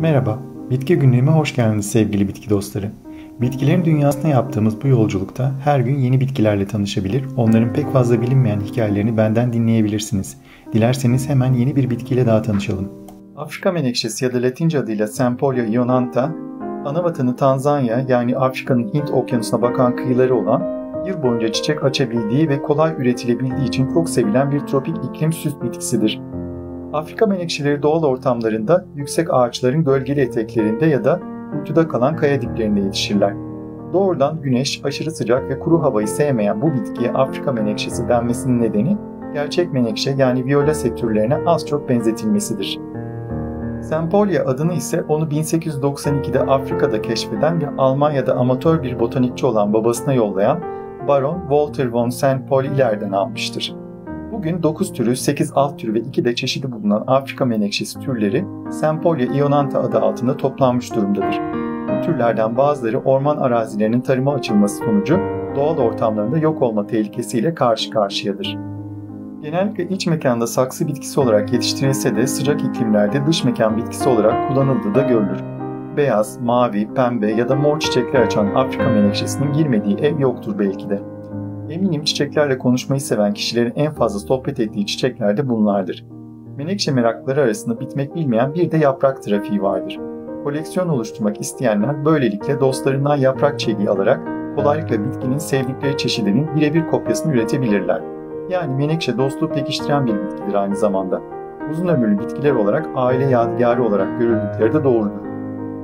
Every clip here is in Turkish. Merhaba, Bitki Günlüğü'me hoş geldiniz sevgili bitki dostları. Bitkilerin dünyasına yaptığımız bu yolculukta her gün yeni bitkilerle tanışabilir, onların pek fazla bilinmeyen hikayelerini benden dinleyebilirsiniz. Dilerseniz hemen yeni bir bitkiyle daha tanışalım. Afrika menekşesi ya da Latince adıyla Saintpaulia ionantha, anavatanı Tanzanya yani Afrika'nın Hint okyanusuna bakan kıyıları olan, yıl boyunca çiçek açabildiği ve kolay üretilebildiği için çok sevilen bir tropik iklim süs bitkisidir. Afrika menekşeleri doğal ortamlarında, yüksek ağaçların gölgeli eteklerinde ya da uçuda kalan kaya diplerinde yetişirler. Doğrudan güneş, aşırı sıcak ve kuru havayı sevmeyen bu bitkiye Afrika menekşesi denmesinin nedeni, gerçek menekşe yani Violaceae türlerine az çok benzetilmesidir. Saintpaulia adını ise onu 1892'de Afrika'da keşfeden ve Almanya'da amatör bir botanikçi olan babasına yollayan Baron Walter von Saintpaulia'dan almıştır. Bugün 9 türü, 8 alt türü ve 2 de çeşidi bulunan Afrika menekşesi türleri Saintpaulia ionantha adı altında toplanmış durumdadır. Bu türlerden bazıları orman arazilerinin tarıma açılması sonucu doğal ortamlarında yok olma tehlikesiyle karşı karşıyadır. Genellikle iç mekanda saksı bitkisi olarak yetiştirilse de sıcak iklimlerde dış mekan bitkisi olarak kullanıldığı da görülür. Beyaz, mavi, pembe ya da mor çiçekler açan Afrika menekşesinin girmediği ev yoktur belki de. Eminim çiçeklerle konuşmayı seven kişilerin en fazla sohbet ettiği çiçekler de bunlardır. Menekşe meraklıları arasında bitmek bilmeyen bir de yaprak trafiği vardır. Koleksiyon oluşturmak isteyenler böylelikle dostlarından yaprak çeliği alarak kolaylıkla bitkinin sevdikleri çeşidinin birebir kopyasını üretebilirler. Yani menekşe dostluğu pekiştiren bir bitkidir aynı zamanda. Uzun ömürlü bitkiler olarak aile yadigarı olarak görüldükleri de doğrudur.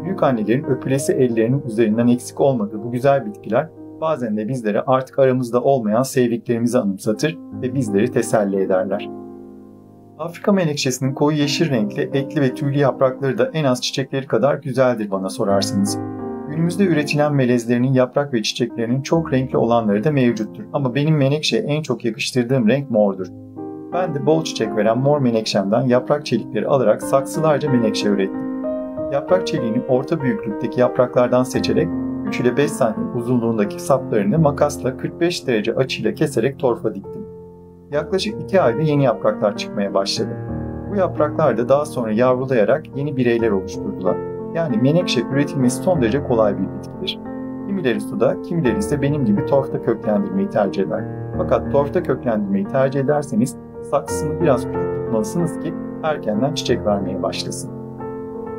Büyükannelerin öpülesi ellerinin üzerinden eksik olmadığı bu güzel bitkiler bazen de bizlere artık aramızda olmayan sevdiklerimizi anımsatır ve bizleri teselli ederler. Afrika menekşesinin koyu yeşil renkli, etli ve tüylü yaprakları da en az çiçekleri kadar güzeldir bana sorarsınız. Günümüzde üretilen melezlerinin yaprak ve çiçeklerinin çok renkli olanları da mevcuttur ama benim menekşeye en çok yakıştırdığım renk mordur. Ben de bol çiçek veren mor menekşemden yaprak çelikleri alarak saksılarca menekşe ürettim. Yaprak çeliğini orta büyüklükteki yapraklardan seçerek 3 ile 5 santim uzunluğundaki saplarını makasla 45 derece açıyla keserek torfa diktim. Yaklaşık 2 ayda yeni yapraklar çıkmaya başladı. Bu yapraklar da daha sonra yavrulayarak yeni bireyler oluşturdular. Yani menekşe üretilmesi son derece kolay bir bitkidir. Kimileri suda, kimileri ise benim gibi torfta köklendirmeyi tercih eder. Fakat torfta köklendirmeyi tercih ederseniz saksısını biraz küçük tutmalısınız ki erkenden çiçek vermeye başlasın.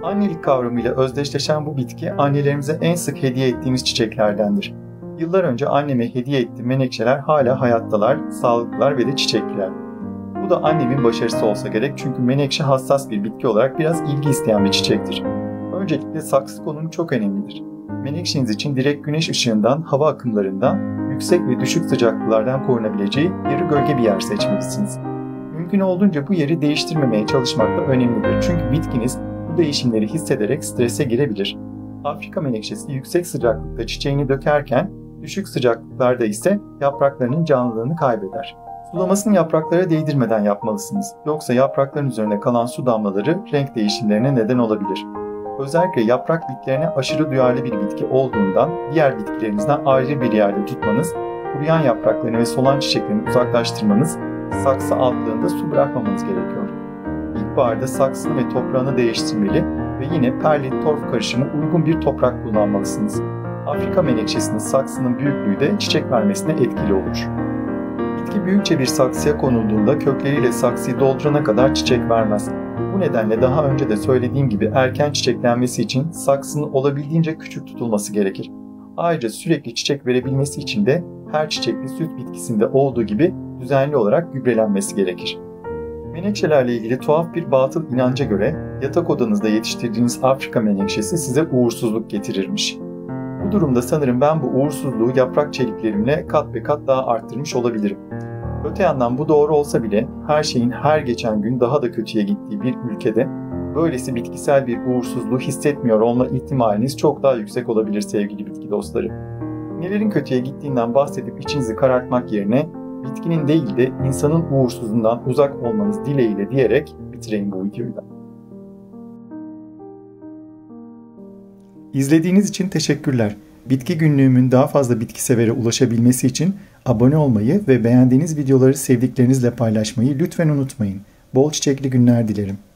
Annelik kavramıyla özdeşleşen bu bitki annelerimize en sık hediye ettiğimiz çiçeklerdendir. Yıllar önce anneme hediye ettiğim menekşeler hala hayattalar, sağlıklılar ve de çiçekliler. Bu da annemin başarısı olsa gerek çünkü menekşe hassas bir bitki olarak biraz ilgi isteyen bir çiçektir. Öncelikle saksı konumu çok önemlidir. Menekşeniz için direkt güneş ışığından, hava akımlarından, yüksek ve düşük sıcaklıklardan korunabileceği yarı gölge bir yer seçmelisiniz. Mümkün olduğunca bu yeri değiştirmemeye çalışmak da önemlidir çünkü bitkiniz bu değişimleri hissederek strese girebilir. Afrika menekşesi yüksek sıcaklıkta çiçeğini dökerken, düşük sıcaklıklarda ise yapraklarının canlılığını kaybeder. Sulamasını yapraklara değdirmeden yapmalısınız. Yoksa yaprakların üzerine kalan su damlaları renk değişimlerine neden olabilir. Özellikle yaprak bitlerine aşırı duyarlı bir bitki olduğundan diğer bitkilerinizden ayrı bir yerde tutmanız, kuruyan yapraklarını ve solan çiçeklerini uzaklaştırmanız, saksı altlığında su bırakmamanız gerekiyor. İlkbaharda saksını ve toprağını değiştirmeli ve yine perlit torf karışımı uygun bir toprak kullanmalısınız. Afrika menekşesinin saksının büyüklüğü de çiçek vermesine etkili olur. Bitki büyükçe bir saksıya konulduğunda kökleriyle saksıyı doldurana kadar çiçek vermez. Bu nedenle daha önce de söylediğim gibi erken çiçeklenmesi için saksının olabildiğince küçük tutulması gerekir. Ayrıca sürekli çiçek verebilmesi için de her çiçekli süt bitkisinde olduğu gibi düzenli olarak gübrelenmesi gerekir. Menekşelerle ilgili tuhaf bir batıl inanca göre yatak odanızda yetiştirdiğiniz Afrika menekşesi size uğursuzluk getirirmiş. Bu durumda sanırım ben bu uğursuzluğu yaprak çeliklerimle kat be kat daha arttırmış olabilirim. Öte yandan bu doğru olsa bile her şeyin her geçen gün daha da kötüye gittiği bir ülkede böylesi bitkisel bir uğursuzluğu hissetmiyor olma ihtimaliniz çok daha yüksek olabilir sevgili bitki dostları. Nelerin kötüye gittiğinden bahsedip içinizi karartmak yerine bitkinin değil de insanın uğursuzluğundan uzak olmanız dileğiyle diyerek bitireyim bu videoyu da. İzlediğiniz için teşekkürler. Bitki Günlüğümün daha fazla bitki severe ulaşabilmesi için abone olmayı ve beğendiğiniz videoları sevdiklerinizle paylaşmayı lütfen unutmayın. Bol çiçekli günler dilerim.